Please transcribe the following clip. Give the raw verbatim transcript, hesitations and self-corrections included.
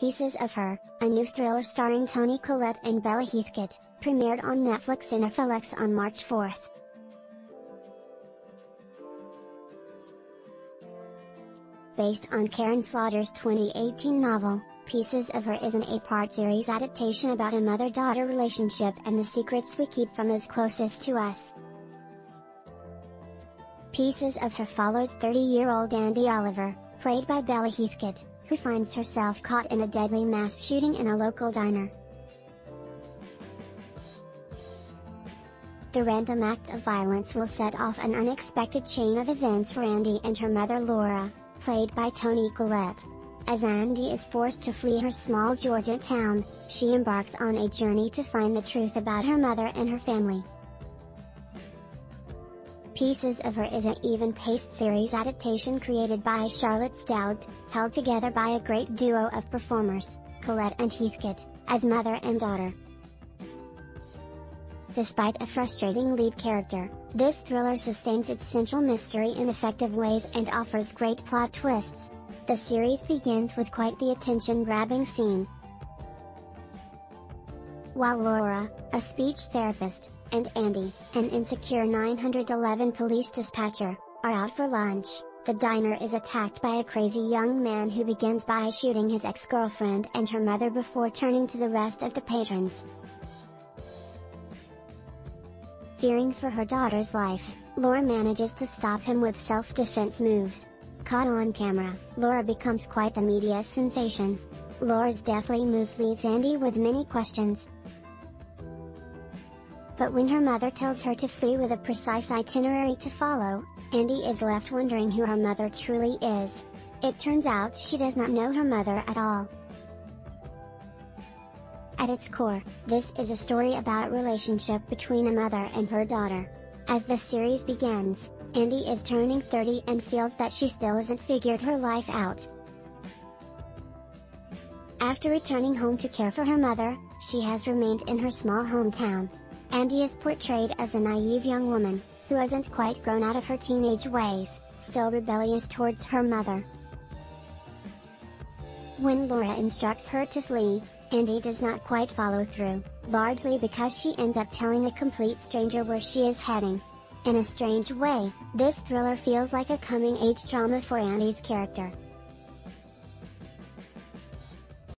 Pieces of Her, a new thriller starring Toni Collette and Bella Heathcote, premiered on Netflix and F L X on March fourth. Based on Karin Slaughter's twenty eighteen novel, Pieces of Her is an eight-part series adaptation about a mother-daughter relationship and the secrets we keep from those closest to us. Pieces of Her follows thirty-year-old Andy Oliver, played by Bella Heathcote, who finds herself caught in a deadly mass shooting in a local diner. The random act of violence will set off an unexpected chain of events for Andy and her mother Laura, played by Toni Collette. As Andy is forced to flee her small Georgia town, she embarks on a journey to find the truth about her mother and her family. Pieces of Her is an even-paced series adaptation created by Charlotte Stoudt, held together by a great duo of performers, Collette and Heathcote, as mother and daughter. Despite a frustrating lead character, this thriller sustains its central mystery in effective ways and offers great plot twists. The series begins with quite the attention-grabbing scene. While Laura, a speech therapist, and Andy, an insecure nine one one police dispatcher, are out for lunch, the diner is attacked by a crazy young man who begins by shooting his ex-girlfriend and her mother before turning to the rest of the patrons. Fearing for her daughter's life, Laura manages to stop him with self-defense moves. Caught on camera, Laura becomes quite the media sensation. Laura's deathly moves leaves Andy with many questions. But when her mother tells her to flee with a precise itinerary to follow, Andy is left wondering who her mother truly is. It turns out she does not know her mother at all. At its core, this is a story about a relationship between a mother and her daughter. As the series begins, Andy is turning thirty and feels that she still hasn't figured her life out. After returning home to care for her mother, she has remained in her small hometown. Andy is portrayed as a naive young woman, who hasn't quite grown out of her teenage ways, still rebellious towards her mother. When Laura instructs her to flee, Andy does not quite follow through, largely because she ends up telling a complete stranger where she is heading. In a strange way, this thriller feels like a coming-of-age drama for Andy's character.